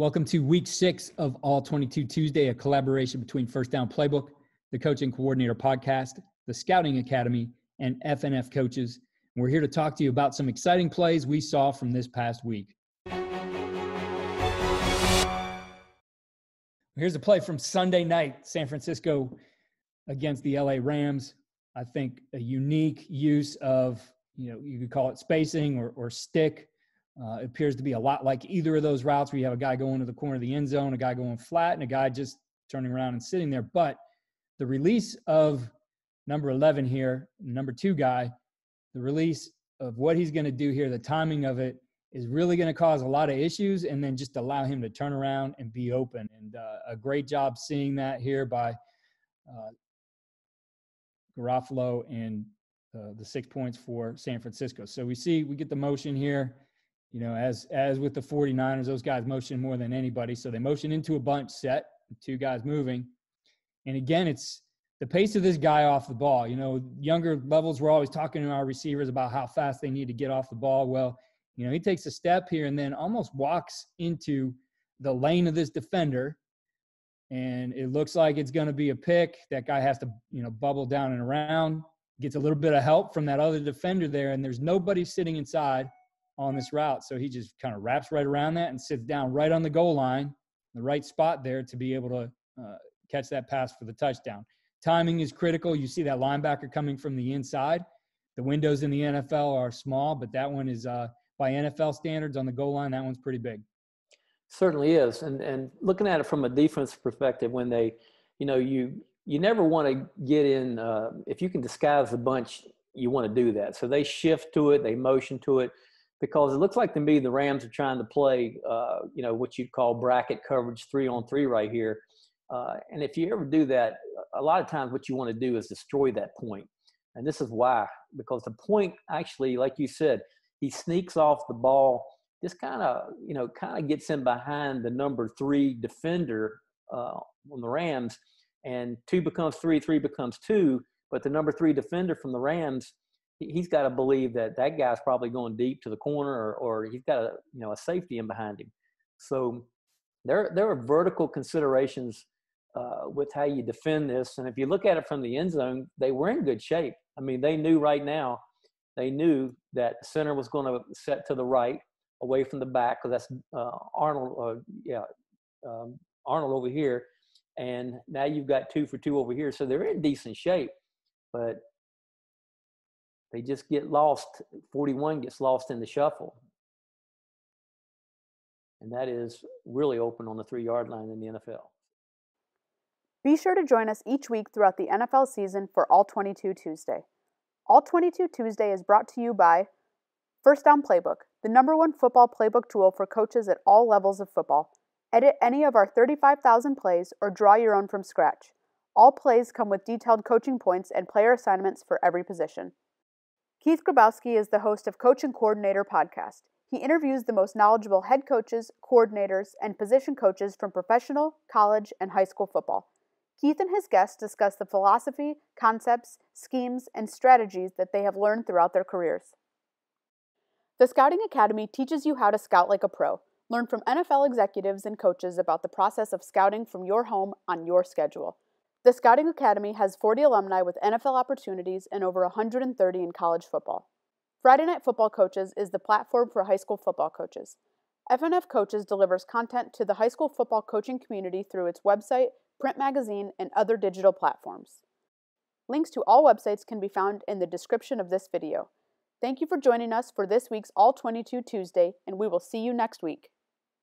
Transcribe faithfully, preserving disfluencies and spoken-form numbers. Welcome to week six of All twenty-two Tuesday, a collaboration between First Down Playbook, the Coaching Coordinator Podcast, the Scouting Academy, and F N F Coaches. And we're here to talk to you about some exciting plays we saw from this past week. Here's a play from Sunday night, San Francisco against the L A Rams. I think a unique use of, you know, you could call it spacing or, or stick. Uh, it appears to be a lot like either of those routes where you have a guy going to the corner of the end zone, a guy going flat, and a guy just turning around and sitting there. But the release of number eleven here, number two guy, the release of what he's going to do here, the timing of it is really going to cause a lot of issues, and then just allow him to turn around and be open. And uh, a great job seeing that here by uh, Garoppolo and uh, the six points for San Francisco. So we see, we get the motion here. You know, as as with the forty-niners, those guys motion more than anybody. So they motion into a bunch set, two guys moving. And again, it's the pace of this guy off the ball. You know, younger levels, we're always talking to our receivers about how fast they need to get off the ball. Well, you know, he takes a step here and then almost walks into the lane of this defender. And it looks like it's going to be a pick. That guy has to, you know, bubble down and around. Gets a little bit of help from that other defender there. And there's nobody sitting inside on this route. So he just kind of wraps right around that and sits down right on the goal line, the right spot there to be able to uh, catch that pass for the touchdown. Timing is critical. You see that linebacker coming from the inside. The windows in the N F L are small, but that one is uh, by N F L standards on the goal line, that one's pretty big. Certainly is. And and looking at it from a defense perspective, when they, you know, you, you never want to get in, uh, if you can disguise the bunch, you want to do that. So they shift to it, they motion to it, because it looks like to me the Rams are trying to play, uh, you know, what you'd call bracket coverage three on three right here. Uh, and if you ever do that, a lot of times what you want to do is destroy that point. And this is why, because the point actually, like you said, he sneaks off the ball, just kind of, you know, kind of gets in behind the number three defender uh, on the Rams, and two becomes three, three becomes two. But the number three defender from the Rams, he's got to believe that that guy's probably going deep to the corner, or, or he's got a, you know, a safety in behind him. So there, there are vertical considerations uh, with how you defend this. And if you look at it from the end zone, they were in good shape. I mean, they knew right now, they knew that the center was going to set to the right away from the back, because that's uh, Arnold, uh, yeah, um, Arnold over here. And now you've got two for two over here. So they're in decent shape, but they just get lost. forty-one gets lost in the shuffle. And that is really open on the three-yard line in the N F L. Be sure to join us each week throughout the N F L season for All twenty-two Tuesday. All twenty-two Tuesday is brought to you by First Down Playbook, the number one football playbook tool for coaches at all levels of football. Edit any of our thirty-five thousand plays or draw your own from scratch. All plays come with detailed coaching points and player assignments for every position. Keith Grabowski is the host of Coaching Coordinator Podcast. He interviews the most knowledgeable head coaches, coordinators, and position coaches from professional, college, and high school football. Keith and his guests discuss the philosophy, concepts, schemes, and strategies that they have learned throughout their careers. The Scouting Academy teaches you how to scout like a pro. Learn from N F L executives and coaches about the process of scouting from your home on your schedule. The Scouting Academy has forty alumni with N F L opportunities and over one hundred thirty in college football. Friday Night Football Coaches is the platform for high school football coaches. F N F Coaches delivers content to the high school football coaching community through its website, print magazine, and other digital platforms. Links to all websites can be found in the description of this video. Thank you for joining us for this week's All twenty-two Tuesday, and we will see you next week.